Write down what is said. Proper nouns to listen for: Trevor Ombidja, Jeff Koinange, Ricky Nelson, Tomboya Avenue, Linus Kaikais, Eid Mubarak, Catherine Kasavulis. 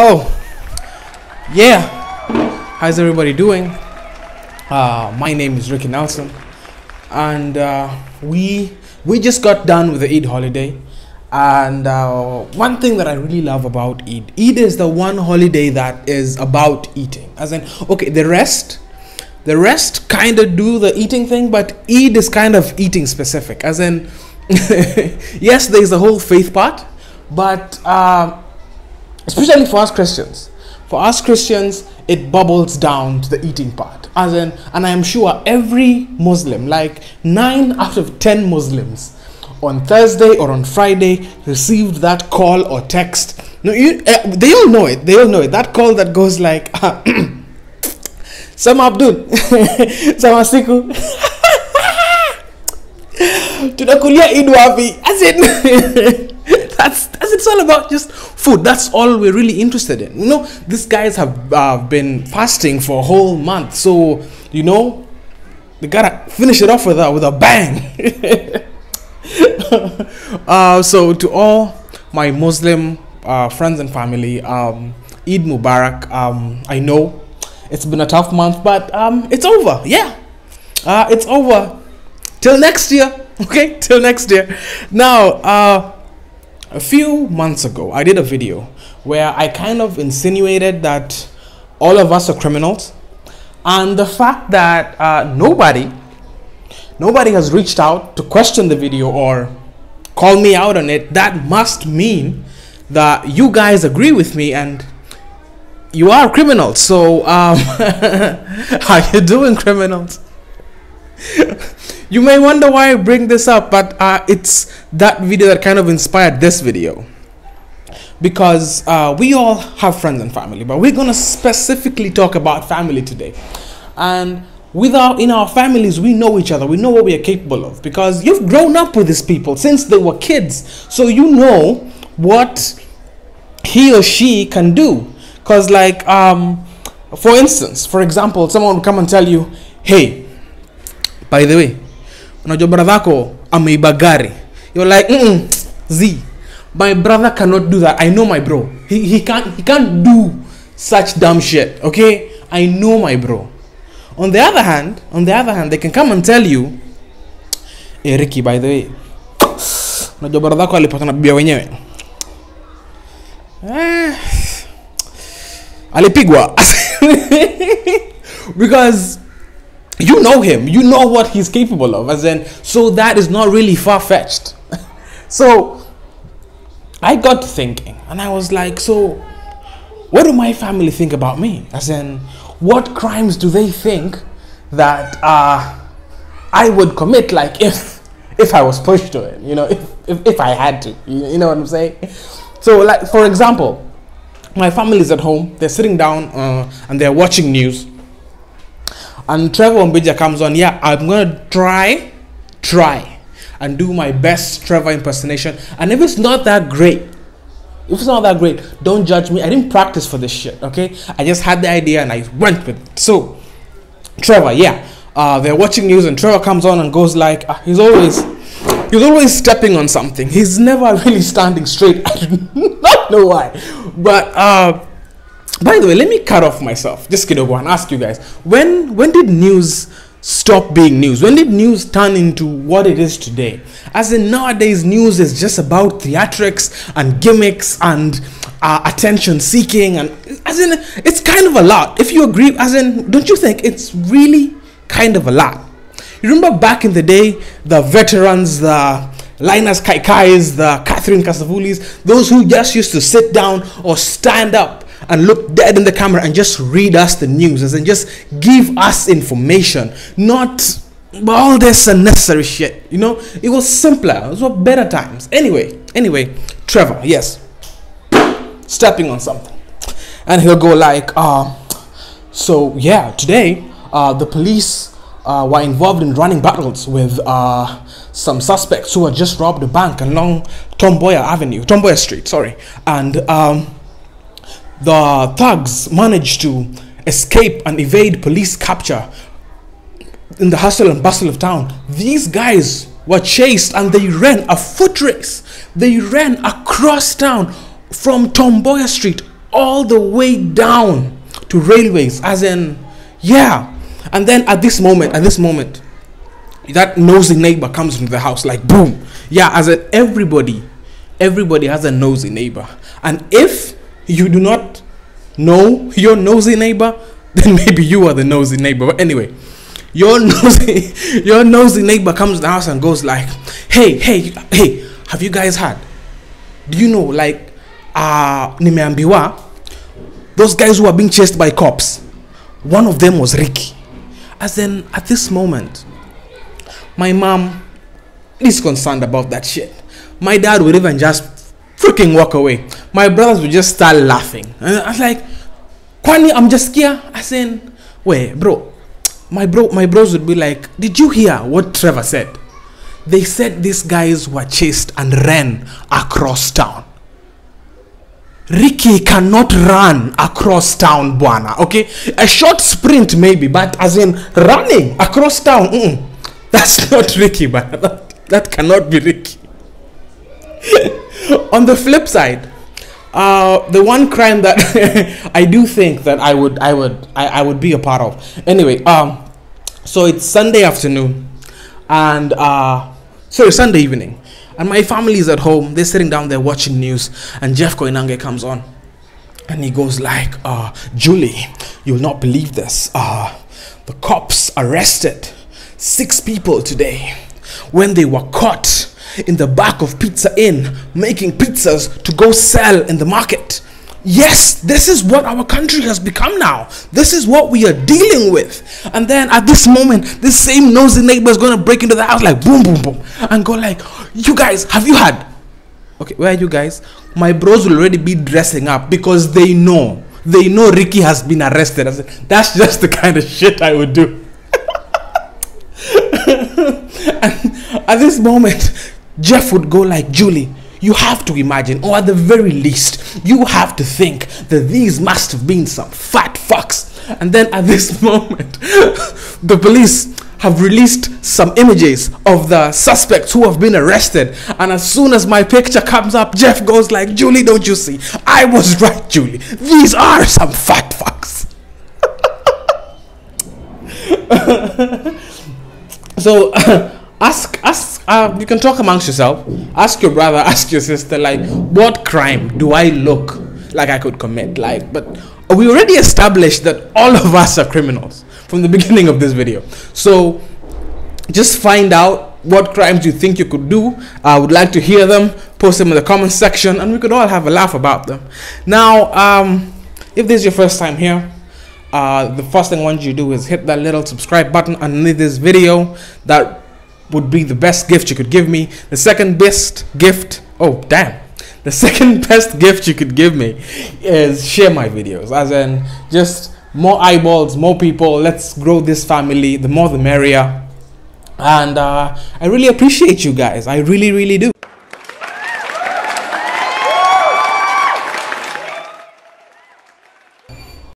Oh yeah, how's everybody doing? My name is Ricky Nelson, and we just got done with the Eid holiday. And one thing that I really love about Eid is the one holiday that is about eating. As in, okay, the rest kind of do the eating thing, but Eid is kind of eating specific. As in, yes, there's the whole faith part, but especially for us Christians. For us Christians, it bubbles down to the eating part. As in, and I am sure every Muslim, like 9 out of 10 Muslims, on Thursday or on Friday received that call or text. No, they all know it. That call that goes like, Sama Abdul, Sama Siku, Tunakulia Idwabi. As in, that's it's all about just food. That's all we're really interested in. You know, these guys have been fasting for a whole month, so you know they gotta finish it off with a bang. So to all my Muslim friends and family, Eid Mubarak. I know it's been a tough month, but it's over. Yeah, it's over. Till next year, okay? Till next year. Now, a few months ago, I did a video where I kind of insinuated that all of us are criminals, and the fact that nobody has reached out to question the video or call me out on it, that must mean that you guys agree with me and you are criminals. So how you doing, criminals? You may wonder why I bring this up, but it's that video that kind of inspired this video, because we all have friends and family, but we're gonna specifically talk about family today. And in our families, we know each other. We know what we are capable of, because you've grown up with these people since they were kids, so you know what he or she can do. Because, like, for instance, for example, someone will come and tell you, "Hey, by the way, unajua brother ko ameiba gari." You're like, "Z, my brother cannot do that. I know my bro. He can't do such dumb shit. Okay, I know my bro." On the other hand, they can come and tell you, "Hey Ricky, by the way, unajua brother yako alipatana bibia wenyewe. Alipigwa." Because you know him, you know what he's capable of, as in, so that is not really far-fetched. So I got to thinking, and I was like, so what do my family think about me? As in, what crimes do they think that I would commit, like, if I was pushed to it, you know, if I had to, you know what I'm saying? So, like, for example, my family is at home, they're sitting down and they're watching news, and Trevor Ombidja comes on. Yeah, I'm gonna try and do my best Trevor impersonation, and if it's not that great, don't judge me. I didn't practice for this shit, okay? I just had the idea and I went with it. So, Trevor, yeah, they're watching news, and Trevor comes on and goes like, he's always stepping on something. He's never really standing straight. I do not know why. But, by the way, let me cut off myself. Just kidding, and ask you guys, when did news stop being news? When did news turn into what it is today? As in, nowadays news is just about theatrics and gimmicks and attention seeking, and as in, it's kind of a lot. If you agree, as in, don't you think it's really kind of a lot? You remember back in the day, the veterans, the Linus Kaikais, the Catherine Kasavulis, those who just used to sit down or stand up and look dead in the camera and just read us the news, as in just give us information, not all this unnecessary shit, you know? It was simpler, it was better times. Anyway, Trevor, yes, stepping on something, and he'll go like, so yeah, today the police were involved in running battles with some suspects who had just robbed a bank along Tomboya Street, sorry, and the thugs managed to escape and evade police capture in the hustle and bustle of town. These guys were chased, and they ran a foot race. They ran across town from Tomboya Street all the way down to railways, as in, yeah. And then at this moment, that nosy neighbor comes into the house, like boom. Yeah, as in everybody has a nosy neighbor. And if you do not know your nosy neighbor, then maybe you are the nosy neighbor. But anyway, your nosy neighbor comes to the house and goes like, hey, have you guys had? Do you know, like, nimeambiwa, those guys who are being chased by cops, one of them was Ricky. As in, at this moment, my mom is concerned about that shit. My dad would even just freaking walk away. My brothers would just start laughing. And I was like, Kwani, I'm just here. I said, wait, bro. My bros would be like, did you hear what Trevor said? They said these guys were chased and ran across town. Ricky cannot run across town, bwana. Okay? A short sprint maybe, but as in running across town, that's not Ricky, but that cannot be Ricky. On the flip side, the one crime that I do think that I would be a part of. Anyway, so it's Sunday afternoon, and sorry, Sunday evening, and my family is at home. They're sitting down there watching news, and Jeff Koinange comes on, and he goes like, "Julie, you'll not believe this. The cops arrested 6 people today when they were caught in the back of Pizza Inn making pizzas to go sell in the market." Yes, this is what our country has become now. This is what we are dealing with. And then at this moment, this same nosy neighbor is going to break into the house like boom, boom, boom, and go like, you guys, have you had? Okay, where are you guys? My bros will already be dressing up because they know Ricky has been arrested. I said, that's just the kind of shit I would do. And at this moment, Jeff would go like, Julie, you have to imagine, or at the very least, you have to think that these must have been some fat fucks. And then at this moment, the police have released some images of the suspects who have been arrested. And as soon as my picture comes up, Jeff goes like, Julie, don't you see? I was right, Julie. These are some fat fucks. So, ask you can talk amongst yourself. Ask your brother, ask your sister, like, what crime do I look like I could commit? Like, but we already established that all of us are criminals from the beginning of this video. So just find out what crimes you think you could do. I would like to hear them. Post them in the comment section, and we could all have a laugh about them. Now, if this is your first time here, the first thing I want you to do is hit that little subscribe button underneath this video. That would be the best gift you could give me. The second best gift you could give me is share my videos, as in just more eyeballs, more people. Let's grow this family. The more the merrier. And I really appreciate you guys. I really do.